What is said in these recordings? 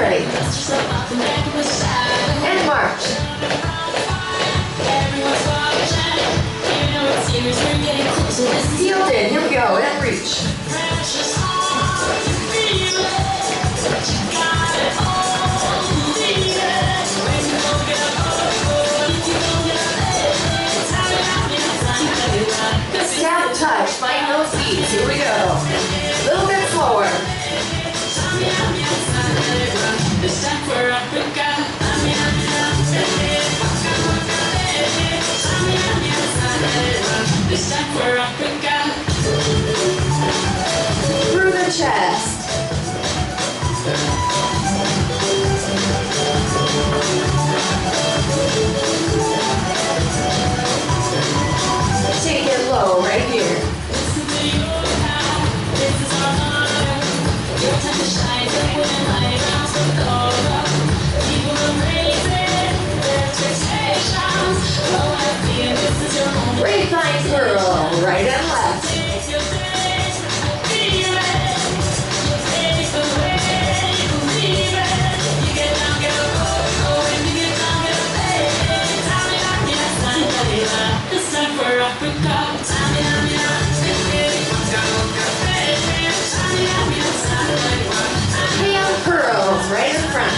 February and March. Sealed in, here we go, and reach. Snap touch, find those beats, here we go. A little bit forward. Through the chest. Take it low right here. Grapevine curl, right and left. Hand curls, right in front.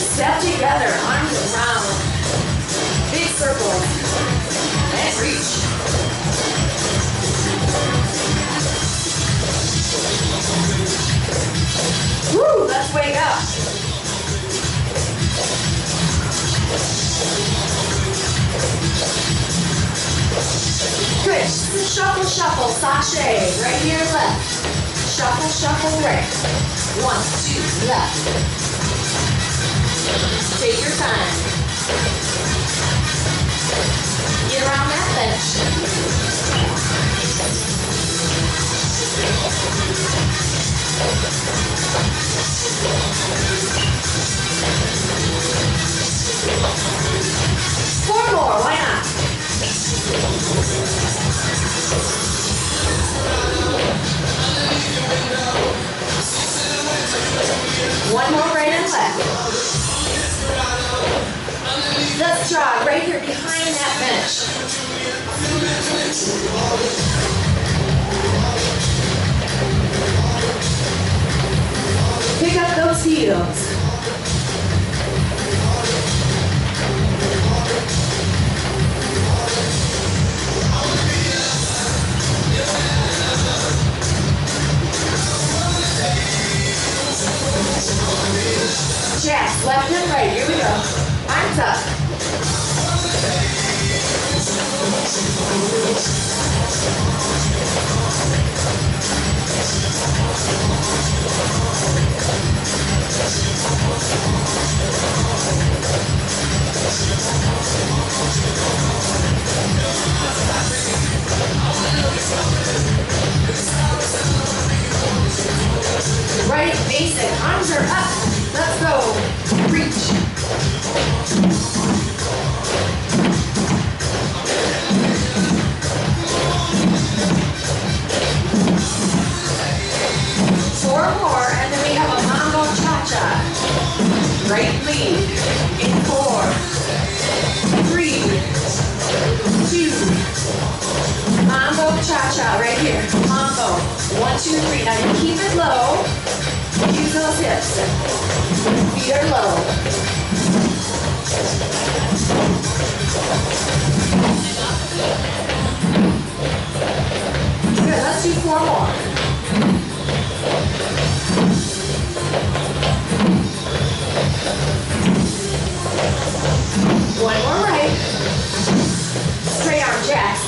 Step together, arms around, big circle, and reach. Woo, let's wake up. Good, shuffle, shuffle, sashay, right here, left. Shuffle, shuffle, right. One, two, left. Take your time. Get around that bench. Four more, why not? One more right and left. Let's jog right here behind that bench. Pick up those heels. Jacks, left and right, here we go. Arms up. Thank you. I'm going to keep it low. Use those hips. Feet are low. Good, let's do 4 more. One more right. Straight arm jacks.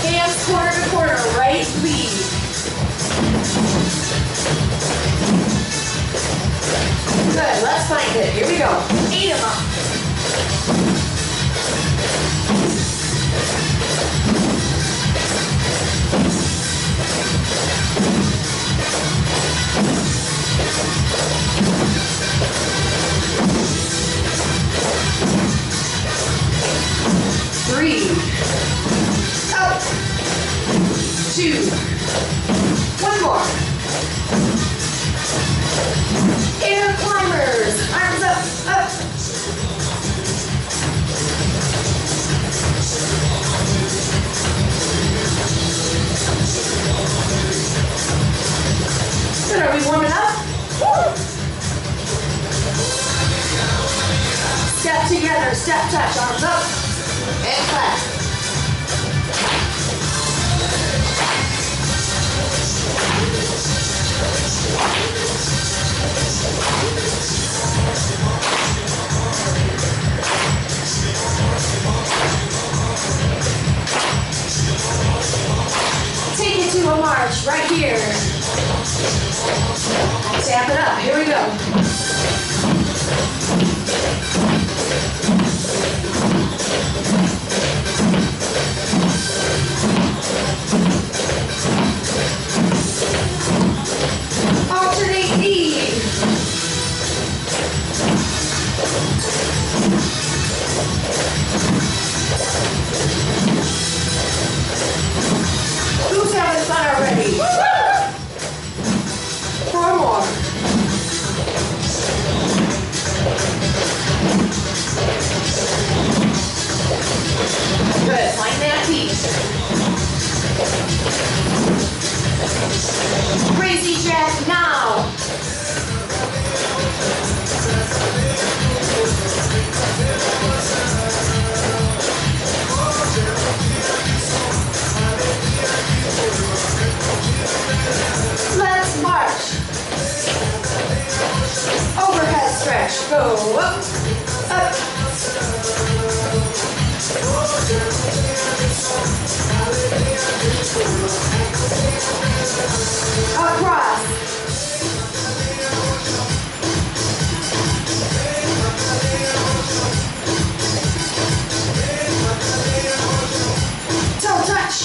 Hands corner to corner, right lead. Good, let's find it. Here we go. 8 of them. Step, touch, arms up, and clap. Take it to a march right here. Tap it up, here we go. Alternate knee. Who's having fun already? Four more. Good, find that piece. Crazy jack now. Let's march. Overhead stretch. Go up, up. Across. Toe touch.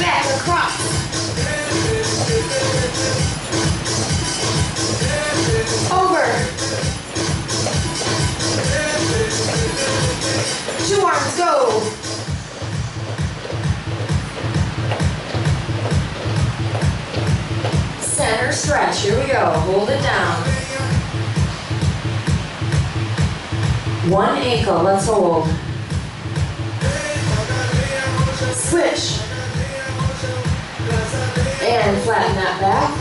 Back across. Over. Two arms go. Center stretch. Here we go. Hold it down. One ankle. Let's hold. Switch. And flatten that back.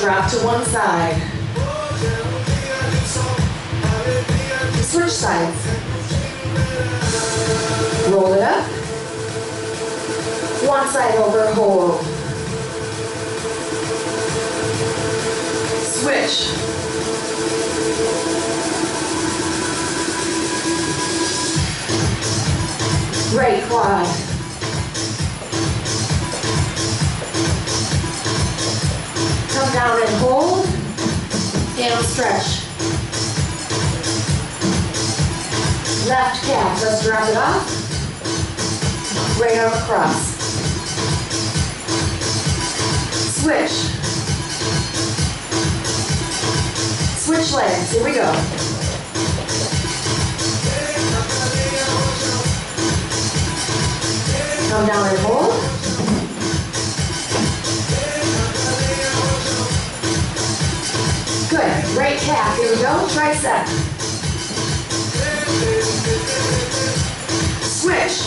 Drop to one side. Switch sides. Roll it up. One side over, hold. Switch. Right quad. Come down and hold. Down stretch. Left calf, let's drop it off. Right arm across. Switch. Switch legs, here we go. $1 bowl. Good, right calf, here we go, tricep. Switch.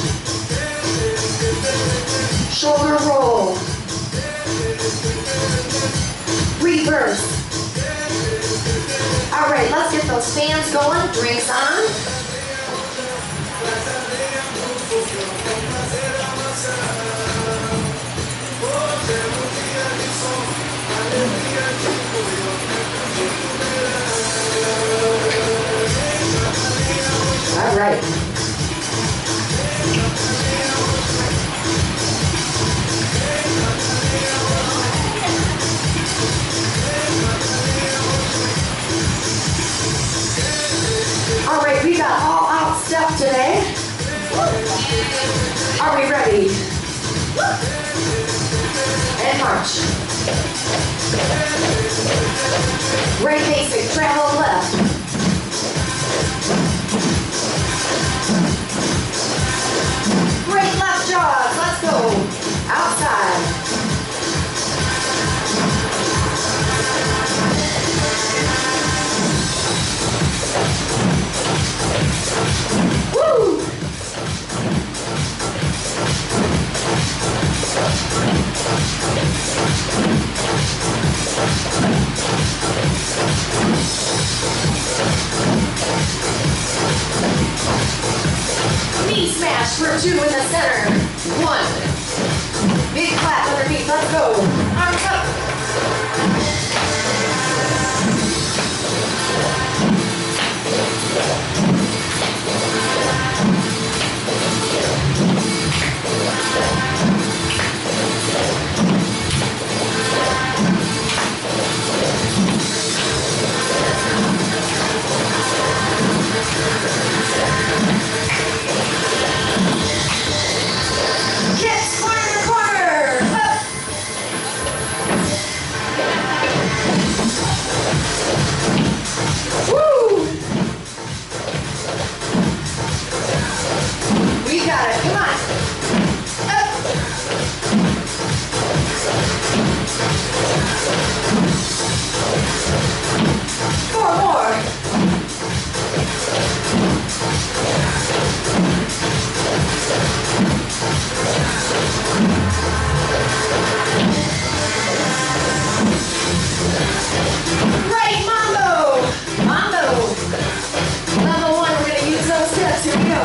Shoulder roll. Reverse. All right, let's get those fans going, drinks on. All right. All right, we got all out stuff today. Are we ready? And march. Right basic, travel left. Great left jaws, let's go. Outside. Woo! Knee smash for two in the center. One. Big clap underneath. Let's go. Arms up. Hips, corner to corner, up. Woo! We got it, come on. Up. Four more. Right, mambo, mambo. Level one, we're gonna use those tips. Here we go.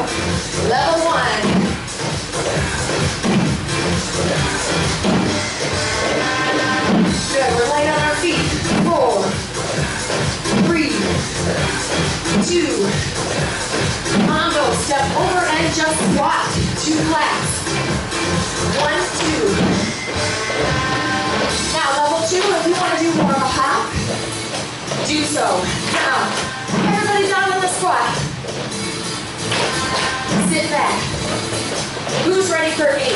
Level one. Good, we're light on our feet. 4, 3, 2. Mambo, step over and just squat. Two claps. 1, 2. Now level two, if you want to do more of a hop, do so. Now, everybody down on the squat. Sit back. Who's ready for 8?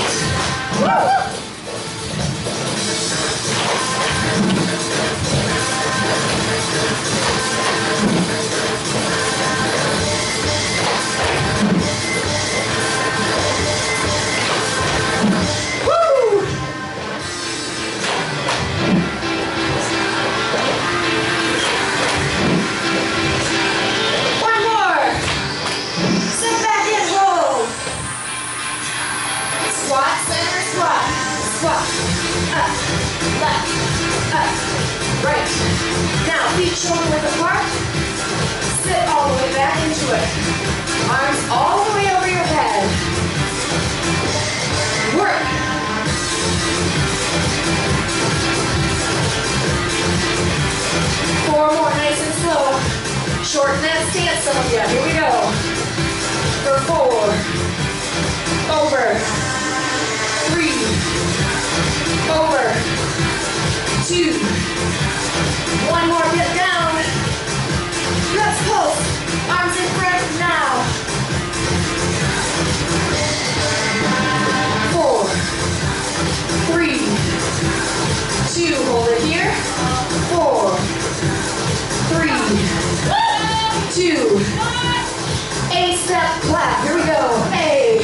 Step, clap, here we go, hey,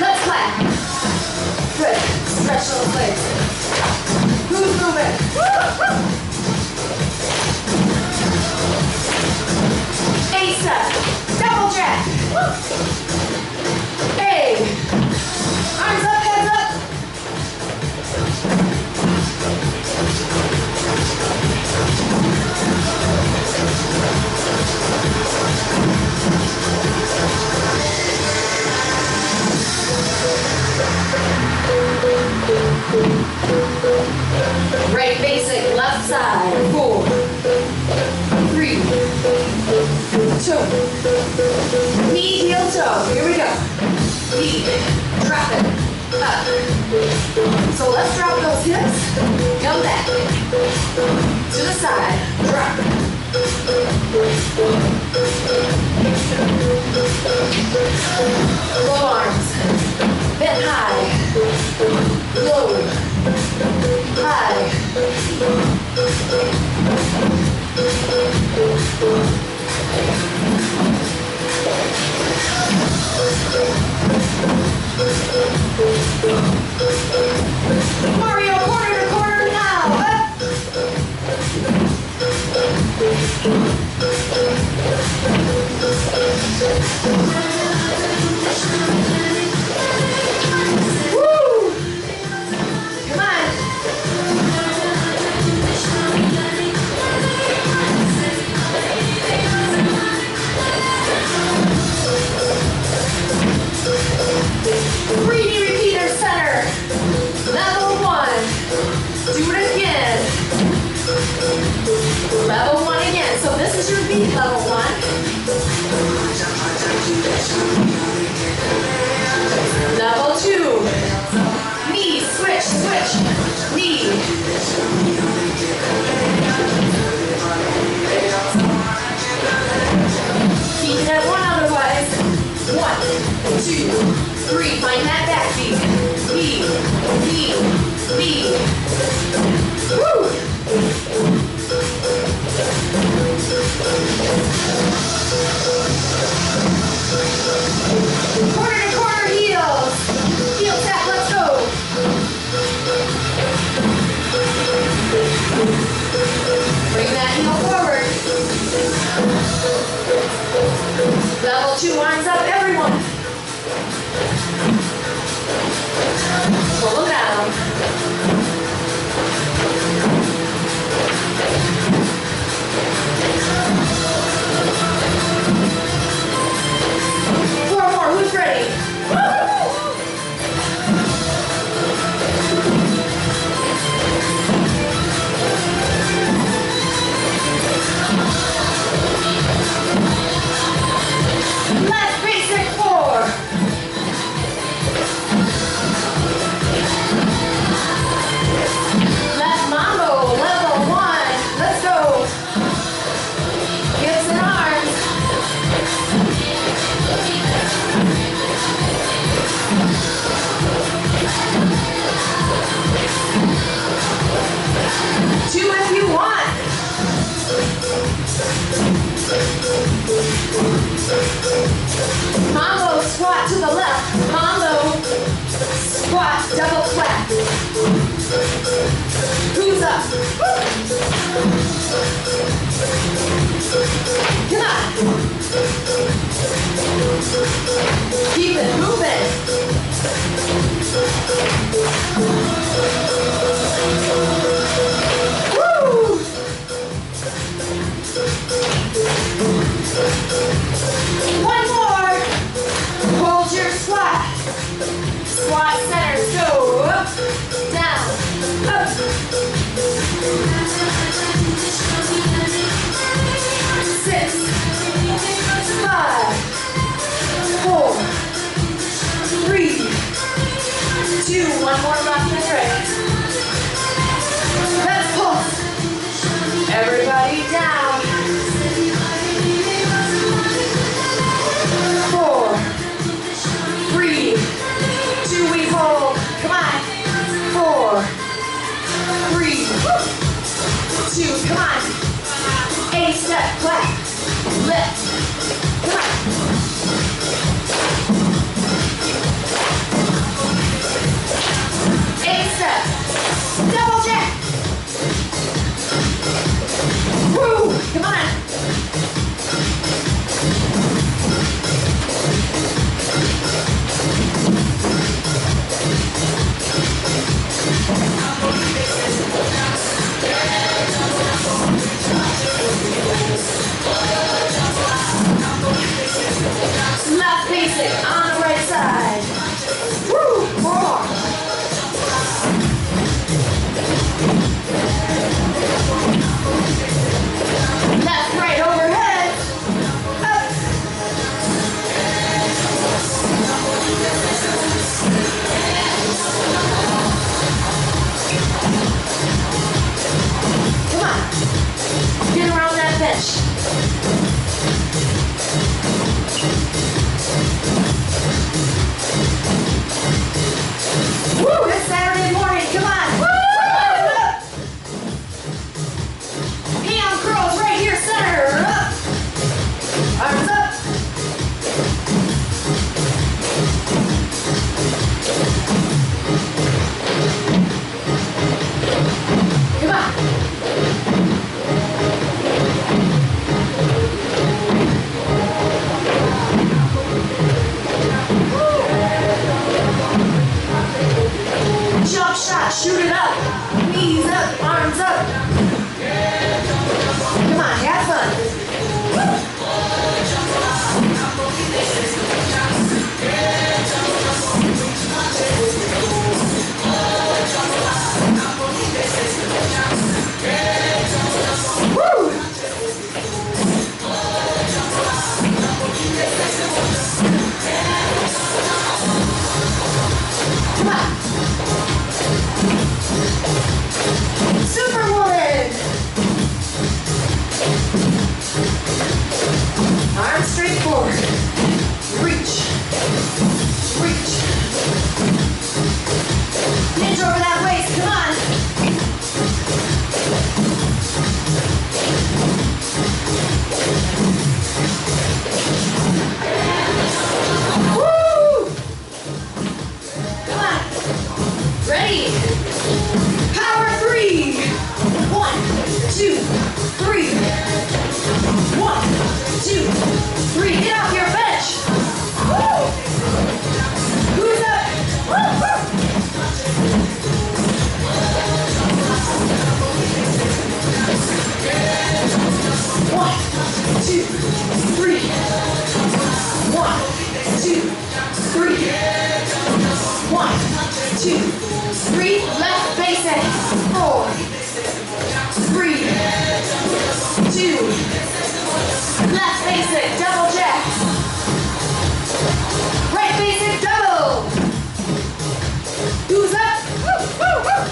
let's clap. Hey, arms up, heads up. Right basic, left side, 4, 3, 2. Knee, heel, toe. Here we go. Knee, drop it, up. So let's drop those hips. Come back. To the side, drop. Low arms. Bent high. Low. High. Mario, corner to corner now, up. Woo! Come on. 3D repeater center. Level 1, do it again. Level 1 again. So this is your beat, level 1. Level 2, knee, switch, switch, knee. Keep that one otherwise. 1, 2, 3, find that back beat. B. Woo! Corner to corner heels. Heel tap, let's go. Bring that heel forward. Level 2, arms up, everyone. Pull them down. Four more, who's ready? Woo! Left basic 4. Two if you want. Combo squat to the left. Combo squat, double clap. Who's up? Woo. Come on. Keep it moving. One more. Hold your squat. Squat center. Go up, down, up. Six, 5, 4, 3, 2. One more left and right. Let's pulse. Everybody down. 4, 3, 2, we hold. Come on. 4, 3, 2, come on. 8 step, clap, lift. Come on. Double jack. Woo! Come on. on. Get around that bench. Woo, it's Saturday morning, come on. Woo! Shoot it up, knees up, arms up. Come on, have fun. Woo! Come on. Superwoman! Arms straight forward. Reach. Reach. Hinge over that waist, come on. Woo! Come on. Ready? Power three. 1, 2, 3. 1, 2, 3. Get off your bench. Woo! Who's up? Woo, woo. 1, 2, 3. 1, 2, 3. 1, 2, 3. Left face in. 4, 3, 2, left basic, double jack, right basic, double, who's up, woo, woo, woo.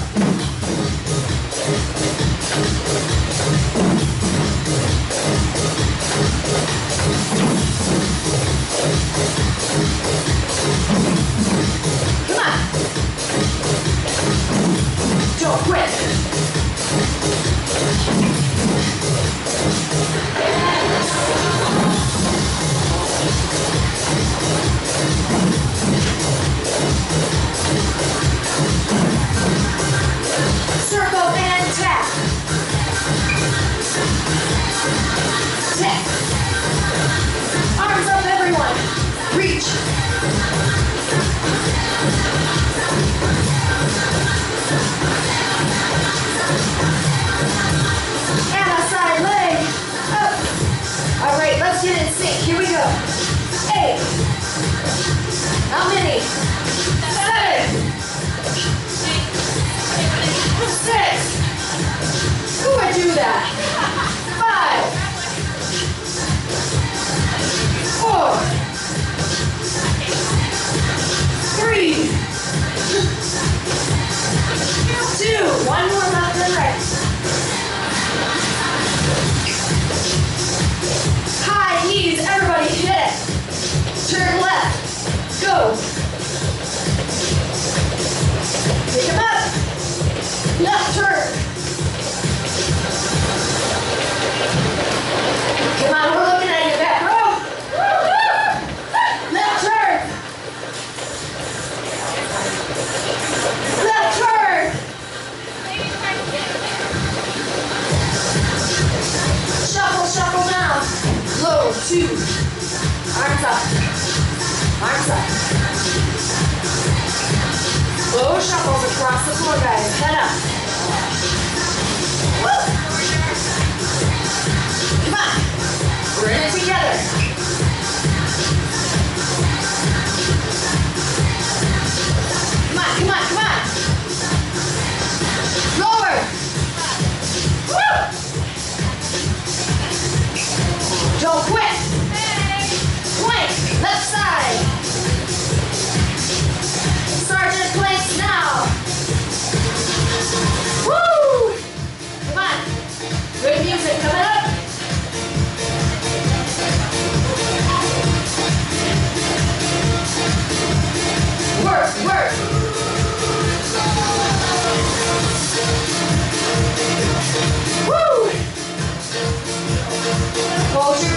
Come on, don't quit. Circle and tap. Tap. Arms up, everyone. Reach. And a side leg. Up. All right, let's get in sync. Here we go. 8. How many? 7. 6. Who would do that? 5. 4. 3. 2. One more left and right. High knees, everybody hit it. Turn left. Go. Pick them up. Left turn. Push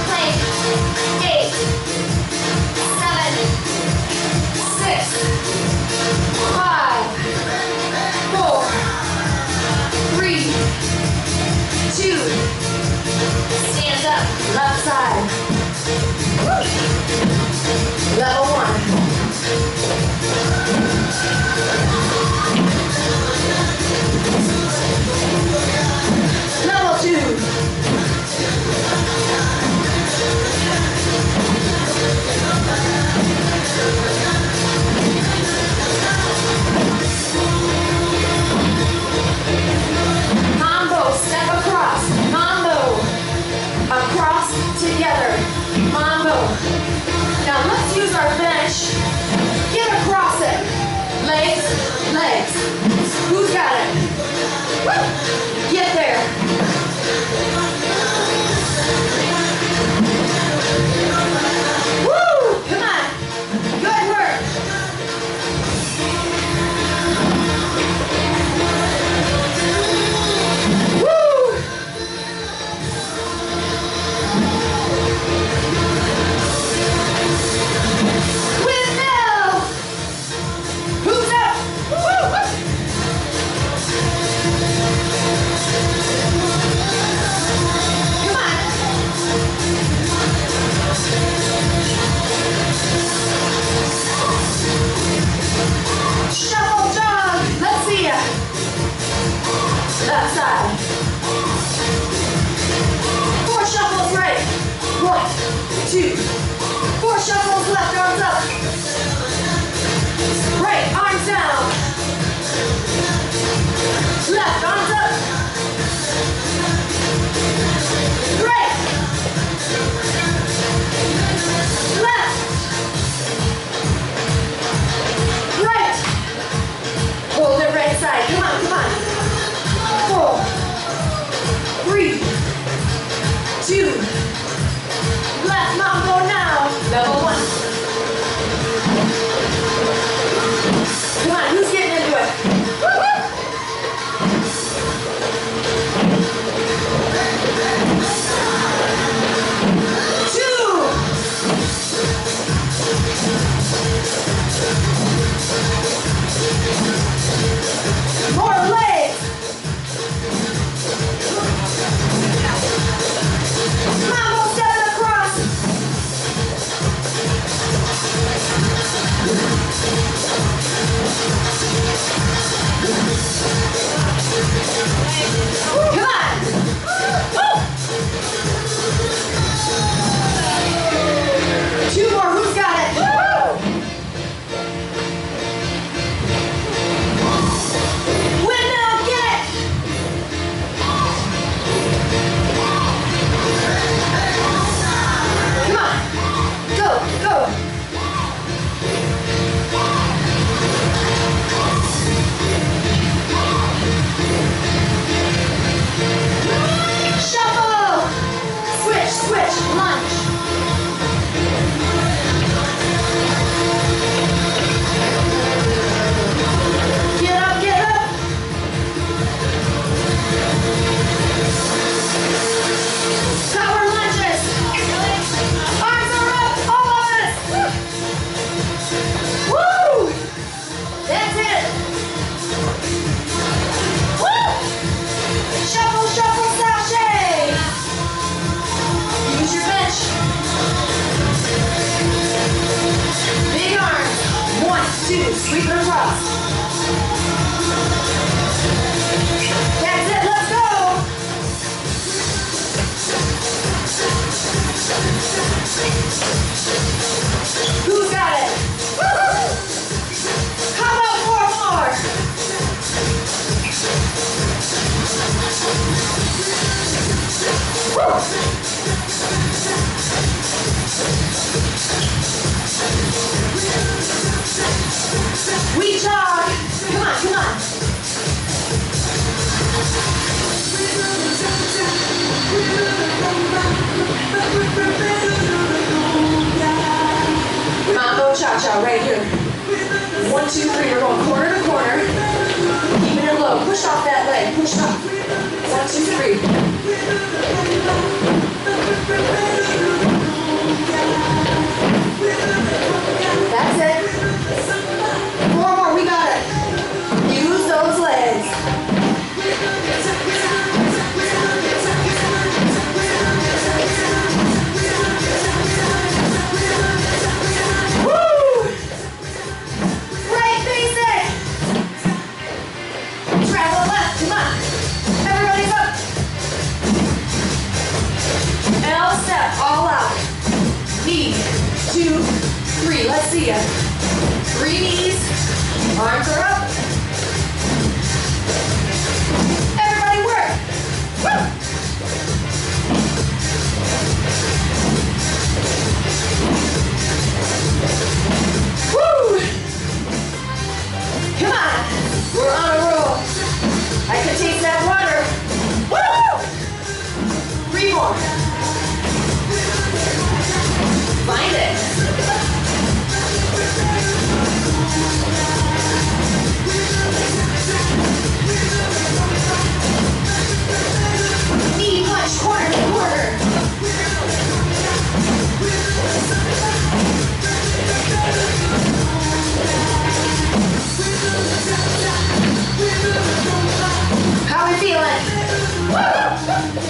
up. 1, 2, 3. 3. Let's see ya. 3 knees. Arms are up. Everybody work. Woo! Woo! Come on. We're on a roll. I could take that water. Woo! 3 more. Find it. Knee punch, corner to corner. How we feeling? Woo!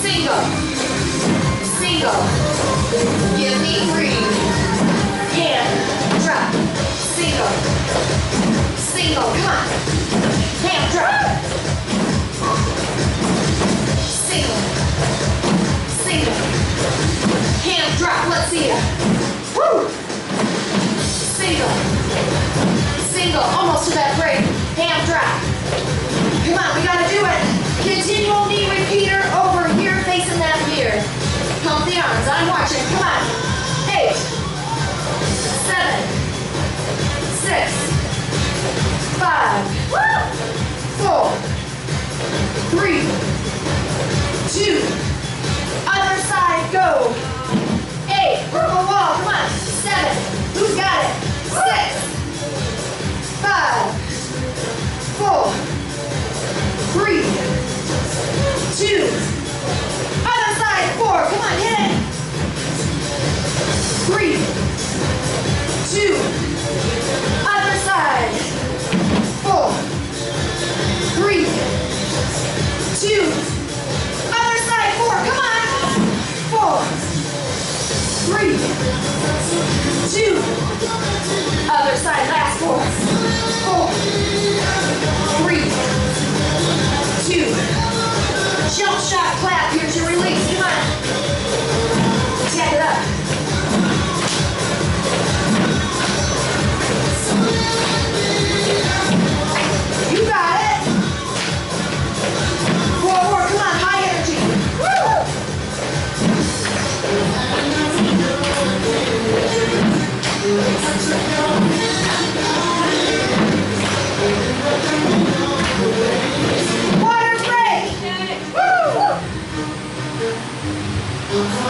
Single, drop, let's see it. Woo! Single, single, almost to that break. Ham drop. Come on, we gotta do it. Continual knee repeater over here, facing that mirror. Pump the arms, I'm watching, come on. 8, 7, 6, 5, 4, 3, 2, other side, go. 8, purple wall, come on. 7, who's got it? 6, 5, 4, 3, 2, other side, 4, come on, hit it. 3, 2, other side, 4, 3, 2, other side, 4, come on, 4, 3, 2, other side, last 4, 4, 3, 2, jump shot, clap, here's your release, come on, tag it up. You got it. 4 more. Come on, high energy. Woo! Water break. Woo! All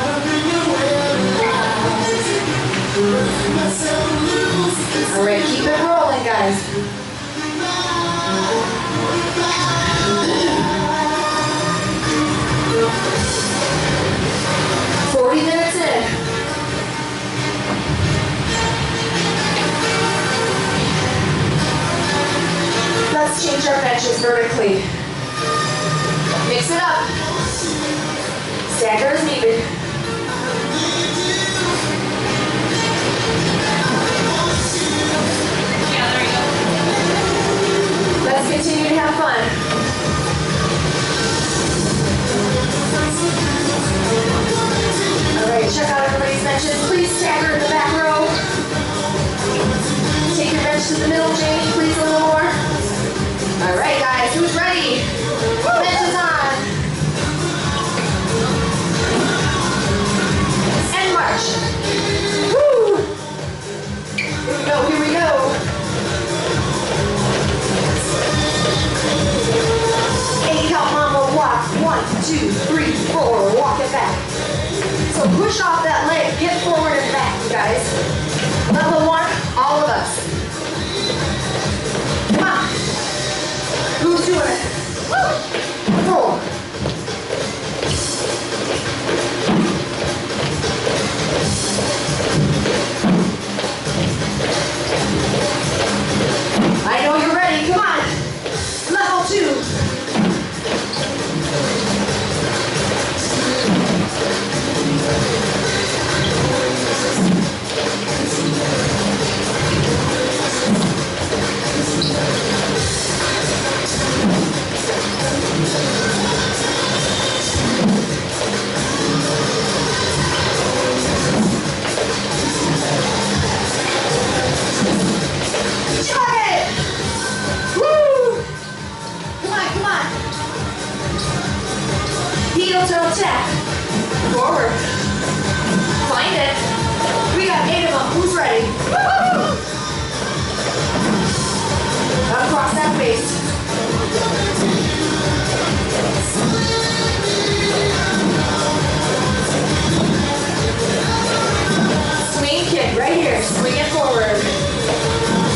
right, keep it rolling, guys. Let's change our benches vertically. Mix it up. Stagger as needed. Yeah, there you go. Let's continue to have fun. All right, check out everybody's benches. Please stagger in the back row. Take your bench to the middle, Jamie, please, a little more. All right, guys, who's ready? Benches on. And march. Woo! Here we go, here we go. Eight, help mama walk. 1, 2, 3, 4, walk it back. So push off that leg, get forward and back, you guys. Level 1, all of us. Who's doing it? 4. I know you're ready. Come on. Level 2. Toe tap. Forward. Find it. We got 8 of them. Who's ready? Woo-hoo! Across that face. Swing kick right here. Swing it forward.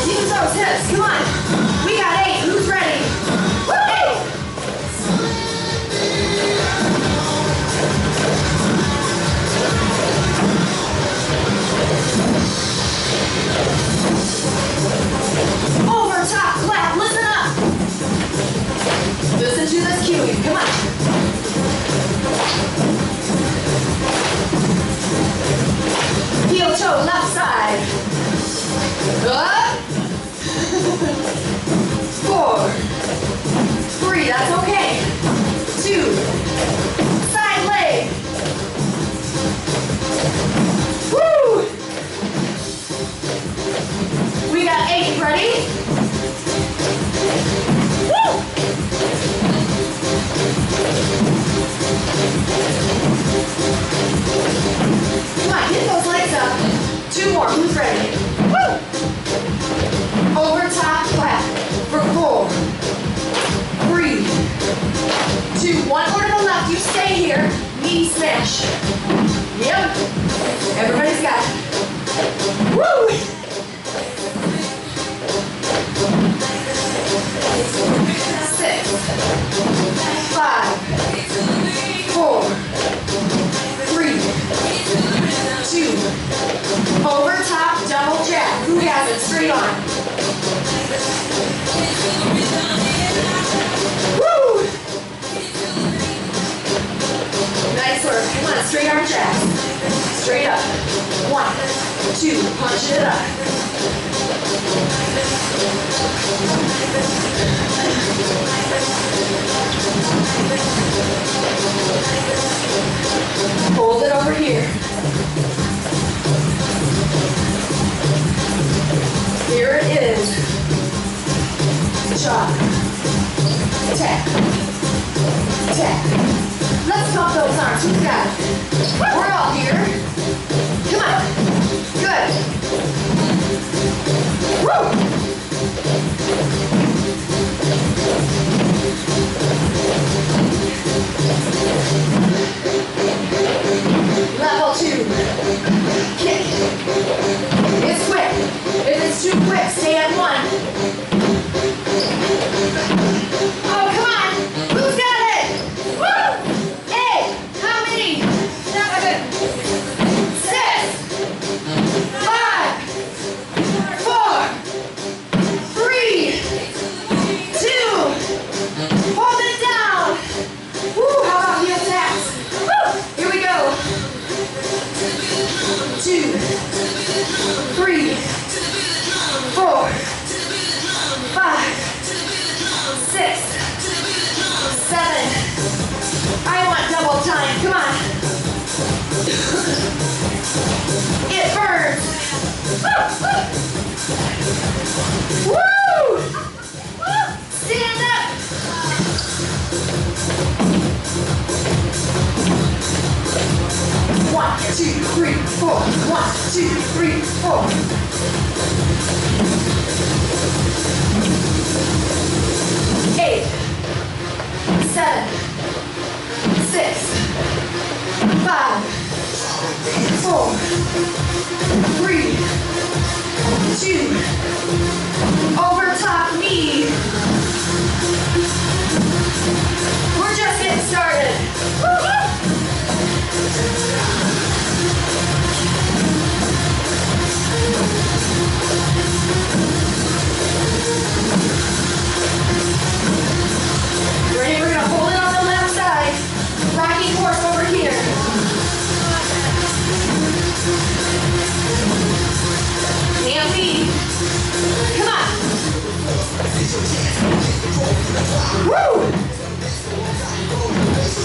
Use those hips. Come on. We got 8. Who's ready? Over top, left, listen up. Listen to this cueing, come on. Heel toe, left side. Up. 4, 3, that's okay. 2, side leg. here, knee smash. Yep. Everybody's got it. Woo! Six, 5, 4, 3, 2, over top, double jab. Who has it? Straight on. Woo! Nice work. Come on, straight arm jab. Straight up. 1, 2, punch it up. Hold it over here. Here it is. Chop. Tap. Tap. Let's pump those arms. Who's got it? We're all here. Come on. Good. Woo! Level 2. Kick. It's quick. If it's too quick, stay at 1. Oh, come on. Who's got it? Woo! 6, 5, 4, 3, 2, hold it down. Woo, how about heel taps? Woo, here we go. 2, 3, 4, 5, 6, 7. I want double time, come on. It burns. Woo! Woo! Stand up! One, two, three, four. 1, 2, 3, 4. Eight, 7, 6, 5. 4, 3, 2, over top knee. We're just getting started. Ready? We're gonna hold it on the left side. Rocking horse over here. Nancy, come on. Woo!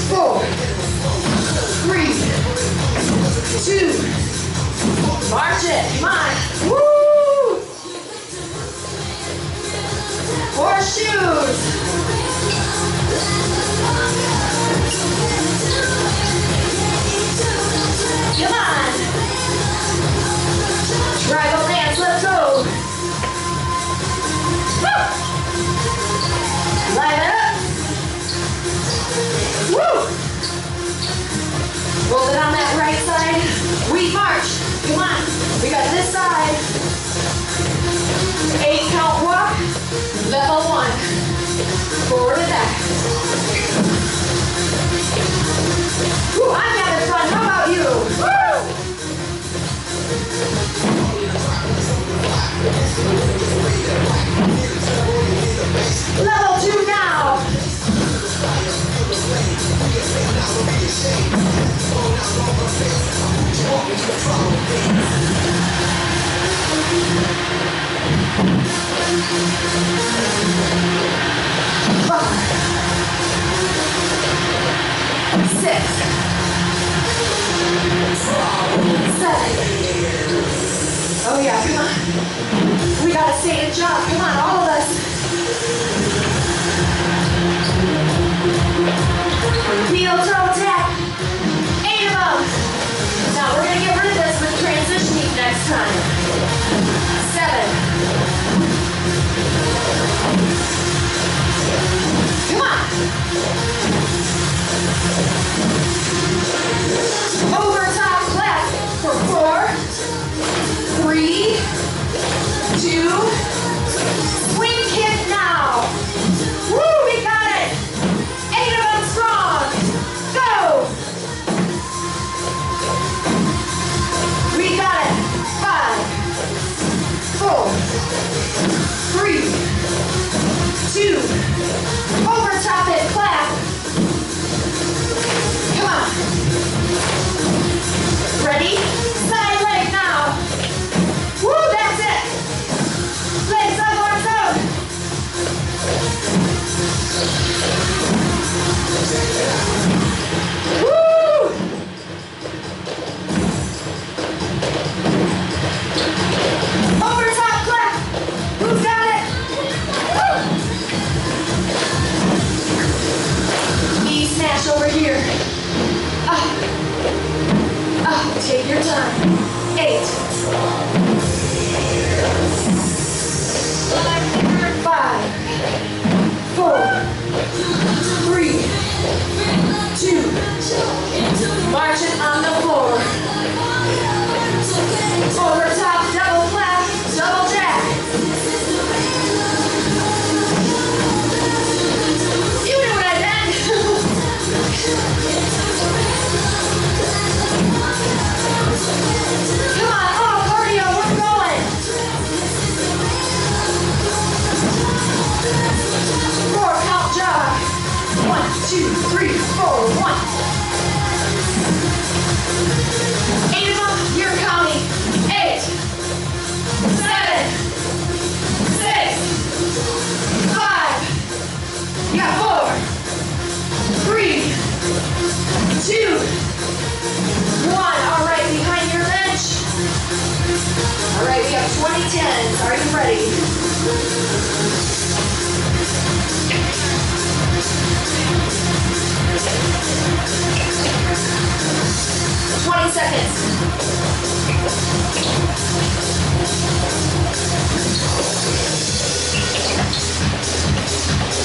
4, 3, 2, march it, come on. Woo! Horseshoes. Come on. Tribal dance, let's go. Woo! Light it up. Woo! Roll it on that right side. We march. Come on. We got this side. 8 count walk. Level 1. Forward and back. Woo! I'm having fun. How about you? Woo! Level 2 now. Five, 6, 7. Oh yeah, come on. We gotta stay in job. Come on, all of us. Heel toe tap. 8 of them. Now we're gonna get rid of this with transitioning next time. 7. Come on. Four count jog. 1, 2, 3, 4, 1. 8 of them, you're counting. 8, 7, 6, 5. You got 4, 3, 2, 1. All right, behind your bench. All right, we have 20 tens. Are you ready? 20 seconds.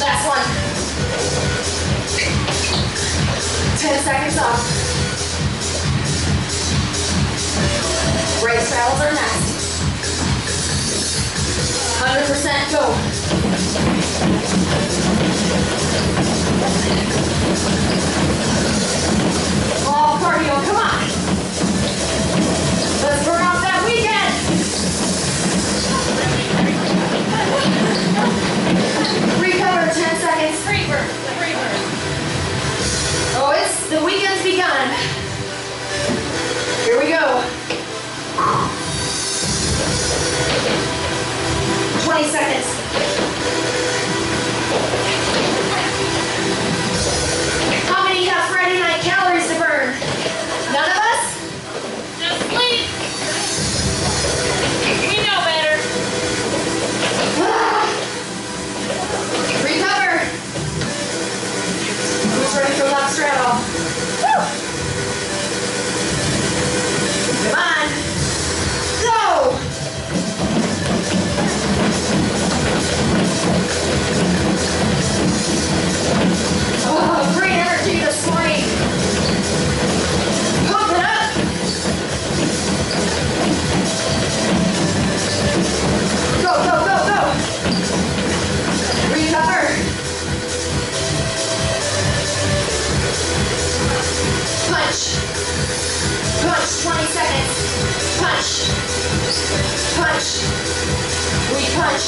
Last one. 10 seconds off. Right saddles are next. 100% go. All cardio, come on. Let's burn out that weekend. Recover, 10 seconds. Free burn. Oh, it's the weekend's begun. Here we go. 20 seconds. How many have Friday night calories to burn? None of us? Just sleep. We know better. Recover. Who's ready for lap straddle? Woo! Come on. Oh, great energy this morning. Pump it up. Go, go, go, go. Recover. Punch. Punch, 20 seconds. Punch. Punch. We punch.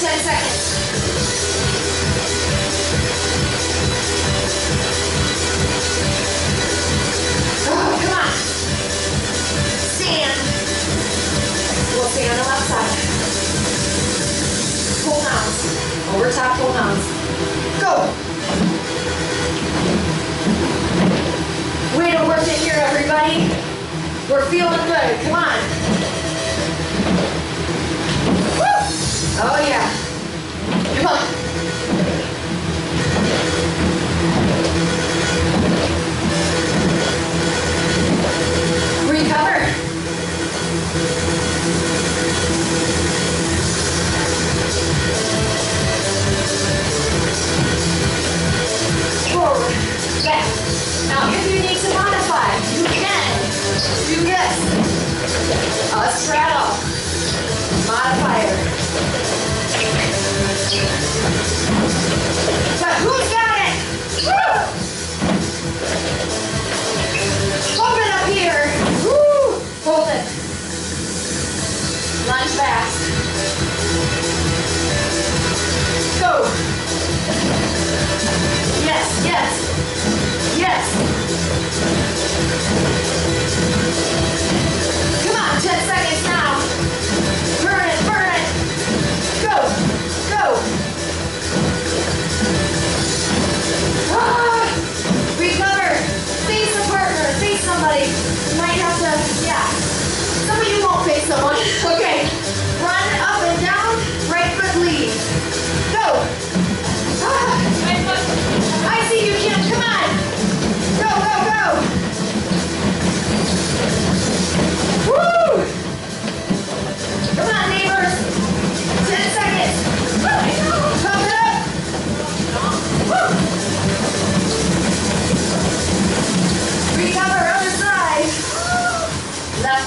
10 seconds. Oh, come on. Stand. We'll stay on the left side. Pull downs. Over top, pull downs. Go. Way to work it here, everybody. We're feeling good. Come on. Oh yeah. Come on. Recover. Forward. Back. Now if you need to modify, you can. Do this. A straddle. Modifier. But who's got it? Woo! Hold it up here. Woo! Hold it. Lunge fast. Go. Yes, yes, yes. Come on, 10 seconds now. Burn it, burn it. Go. Go. Ah, recover. Face a partner. Face somebody. You might have to, yeah. Some of you won't face someone. Okay. Run up and down. Right foot lead. Go. Ah, I see you, Kim. Come on. Go, go, go. Woo. Come on, neighbors. 10 seconds. Pump it up. Woo. Recover, other side. Left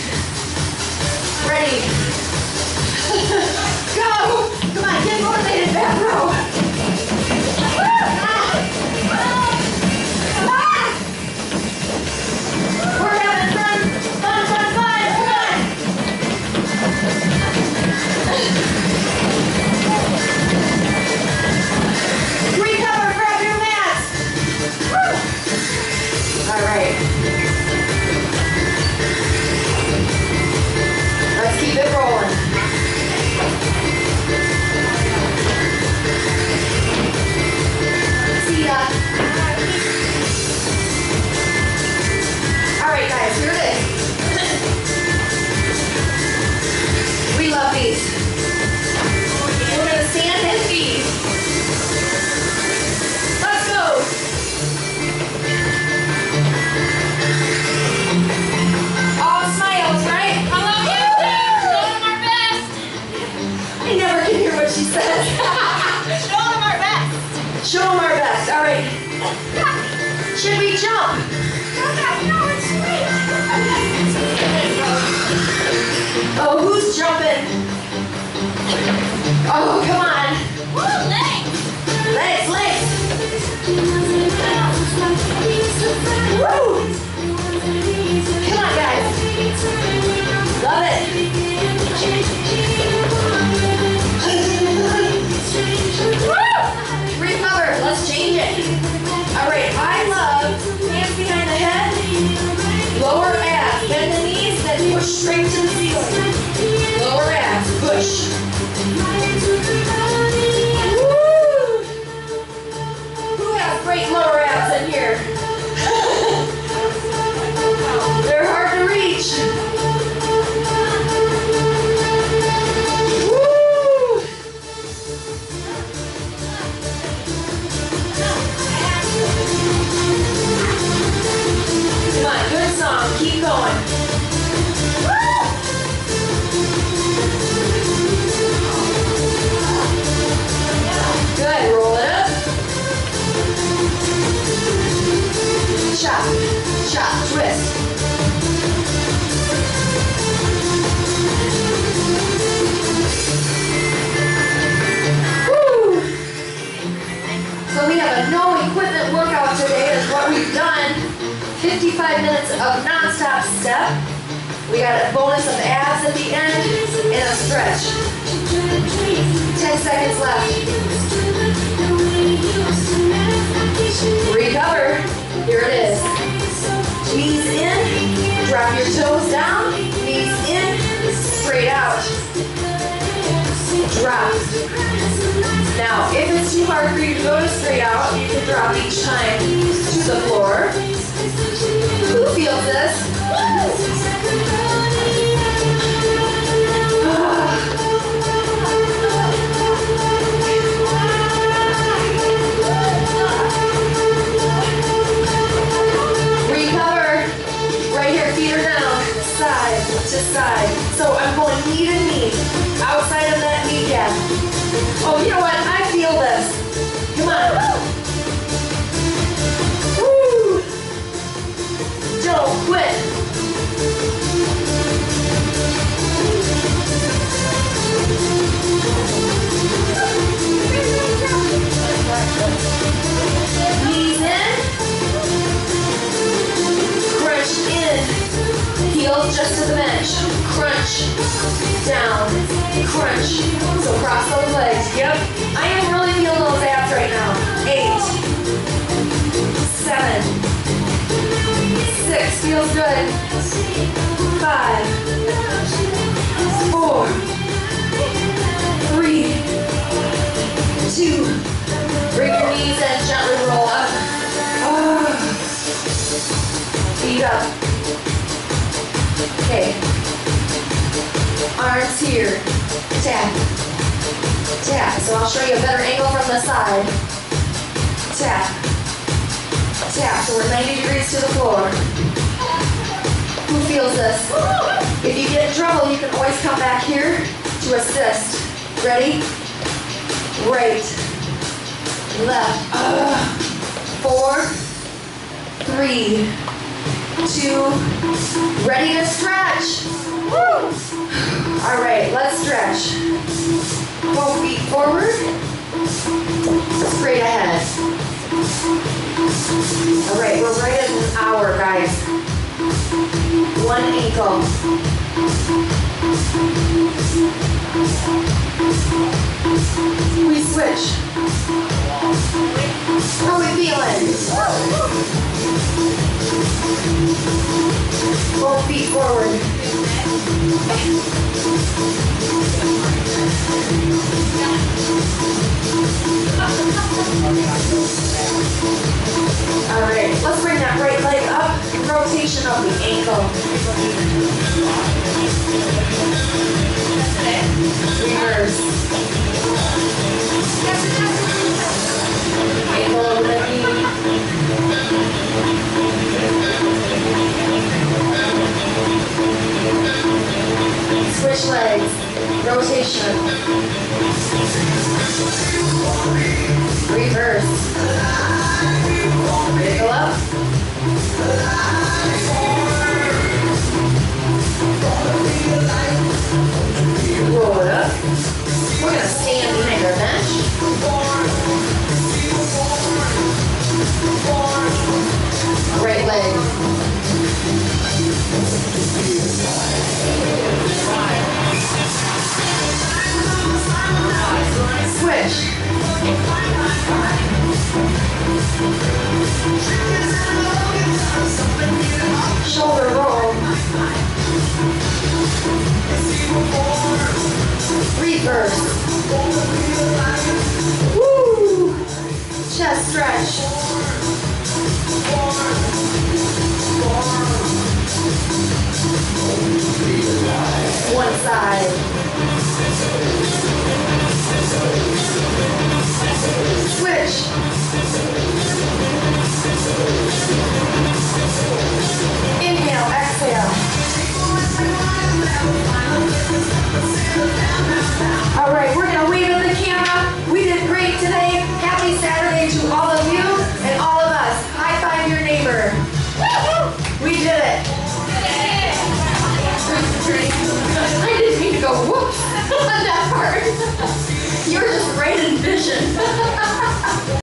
Ready. Go. Come on, get motivated, back row. Woo. Ah. Ah. We're having fun. Oh, come on. Woo, legs. Legs, legs. Woo. Come on, guys. Love it. Woo. Recover. Let's change it. All right. I love hands behind the head, lower abs, bend the knees, then push straight to the ceiling. Lower abs, push. Woo! Who has great lower abs in here? They're hard to reach. Woo! Come on, good song. Keep going. Good, roll it up. Chop, chop, twist. Woo! So we have a no equipment workout today. That's what we've done. 55 minutes of non-stop step. We got a bonus of abs at the end and a stretch. 10 seconds left. Recover. Here it is. Knees in. Drop your toes down. Knees in. Straight out. Drop. Now, if it's too hard for you to go to straight out, you can drop each time to the floor. Who feels this? To side. So I'm going knee to knee, outside of that knee gap. Oh, you know what? I feel this. Come on. Woo! Don't quit. Knees in. Crunch in. Heels just to the bench. Crunch. Down. Crunch. So cross those legs. Yep. I am really feeling those abs right now. 8. 7. 6. Feels good. 5. 4. 3. 2. Bring your knees and gently roll up. Oh. Feet up. Okay. Arms here. Tap. Tap. So I'll show you a better angle from the side. Tap. Tap. So we're 90 degrees to the floor. Who feels this? If you get in trouble, you can always come back here to assist. Ready? Right. Left. 4, 3, 2, ready to stretch. Woo! All right, let's stretch. Both feet forward, straight ahead. All right, we're right at an hour, guys. One ankle. We switch. How are we feeling? Woo! Both feet forward. All right, let's bring that right leg up. Rotation of the ankle. Reverse. Ankle over the knee. Switch legs, rotation, reverse, wiggle up.